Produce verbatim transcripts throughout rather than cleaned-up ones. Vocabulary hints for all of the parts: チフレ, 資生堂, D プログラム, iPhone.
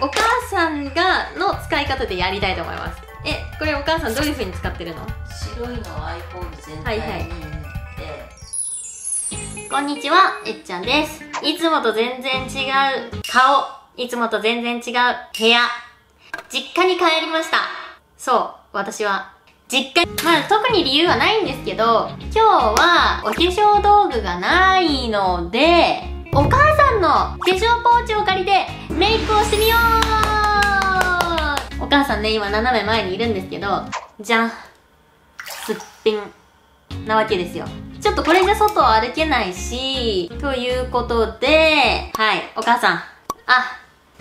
お母さんがの使い方でやりたいと思います。え、これお母さんどういうふうに使ってるの？白いの iPhone 全体に塗って、はいはい、こんにちは、えっちゃんです。いつもと全然違う顔。いつもと全然違う部屋。実家に帰りました。そう、私は。実家、まあ特に理由はないんですけど、今日はお化粧道具がないので、お母さんの化粧ポーチを借りてメイクをしてみよう！お母さんね、今斜め前にいるんですけど、じゃん。すっぴんなわけですよ。ちょっとこれじゃ外を歩けないし、ということで、はい、お母さん。あ、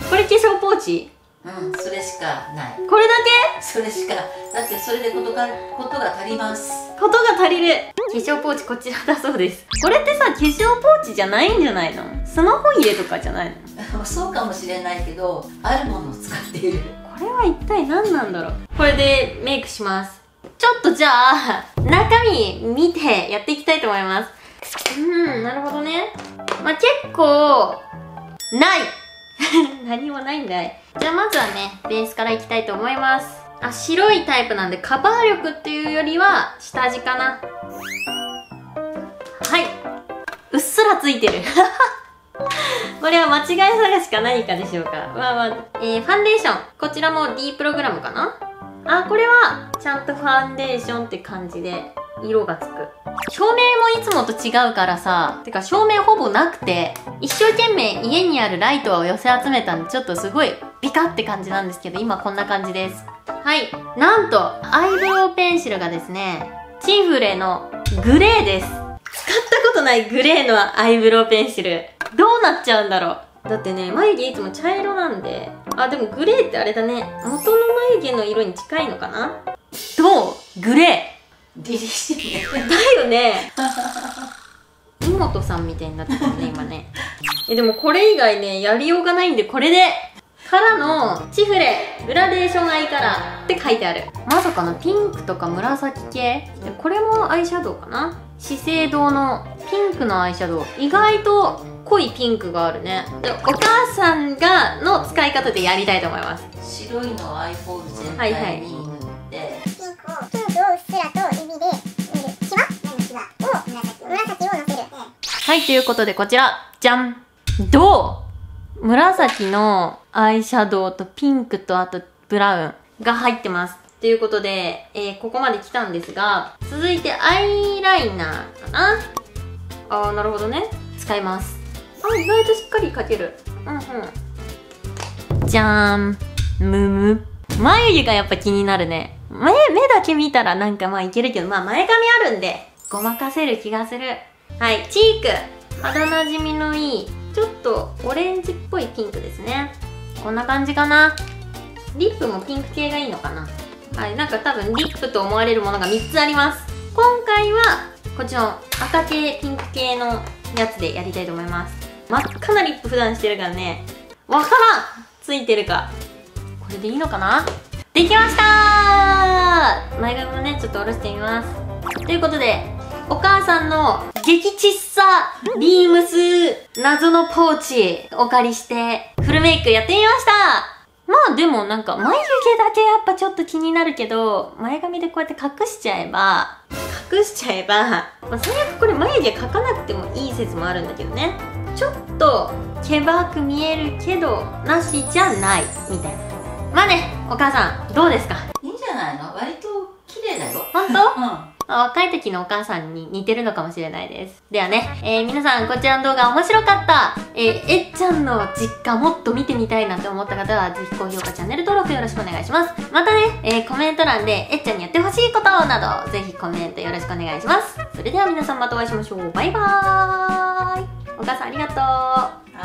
これ化粧ポーチ？うん、それしかない。これだけ？それしか。だってそれでことが、ことが足ります。ことが足りる。化粧ポーチこちらだそうです。これってさ、化粧ポーチじゃないんじゃないの？スマホ入れとかじゃないの？そうかもしれないけど、あるものを使っている。これは一体何なんだろう。これでメイクします。ちょっとじゃあ中身見てやっていきたいと思います。うん、なるほどね。まあ結構ない何もないんだい。じゃあまずはね、ベースからいきたいと思います。あ、白いタイプなんでカバー力っていうよりは下地かな。はい、うっすらついてるこれは間違い探しか何かでしょうか。まあまあ、えー、ファンデーション、こちらも D プログラムかな。あ、これはちゃんとファンデーションって感じで色がつく。照明もいつもと違うからさ、てか照明ほぼなくて、一生懸命家にあるライトを寄せ集めたんで、ちょっとすごいビカって感じなんですけど、今こんな感じです。はい、なんとアイブロウペンシルがですね、チフレのグレーです。使ったことないグレーのアイブロウペンシル、どうなっちゃうんだろう。だってね、眉毛いつも茶色なんで。あ、でもグレーってあれだね、元の眉毛の色に近いのかな。どう？グレーデリシーだよね妹さんみたいになってたね、今ね。え、でもこれ以外ね、やりようがないんで、これでからのチフレグラデーションアイカラーって書いてある。まさかのピンクとか紫系。これもアイシャドウかな。資生堂のピンクのアイシャドウ、意外と濃いピンクがあるね。で、お母さんがの使い方でやりたいと思います。白いの iPhone 全体に塗って、はいはい、はい、ということでこちら、じゃん。どう？紫のアイシャドウとピンクとあとブラウンが入ってます。ということで、えー、ここまで来たんですが、続いてアイライナーかな。あー、なるほどね。使います。あ、意外としっかり描ける。うんうん。じゃーん。むむ。眉毛がやっぱ気になるね。目、目だけ見たらなんかまあいけるけど、まあ前髪あるんで、ごまかせる気がする。はい、チーク。肌なじみのいい、ちょっとオレンジっぽいピンクですね。こんな感じかな。リップもピンク系がいいのかな。はい、なんか多分リップと思われるものがみっつあります。今回は、こっちの赤系、ピンク系のやつでやりたいと思います。真っ赤なリップ普段してるからね、わからん！ついてるか。これでいいのかな？できましたー！前髪もね、ちょっと下ろしてみます。ということで、お母さんの激ちっさビームス謎のポーチお借りしてフルメイクやってみました。まあでもなんか眉毛だけやっぱちょっと気になるけど、前髪でこうやって隠しちゃえば、隠しちゃえば、まあ、最悪これ眉毛描かなくてもいい説もあるんだけどね。ちょっとけばく見えるけど、なしじゃないみたいな。まあね、お母さんどうですか？いいんじゃないの？割と綺麗だよ。本当？うん。若い時のお母さんに似てるのかもしれないです。ではね、えー、皆さんこちらの動画面白かった、えー、えっちゃんの実家もっと見てみたいなって思った方は、ぜひ高評価、チャンネル登録よろしくお願いします。またね、えー、コメント欄でえっちゃんにやってほしいことなど、ぜひコメントよろしくお願いします。それでは皆さんまたお会いしましょう。バイバーイ。お母さんありがとう。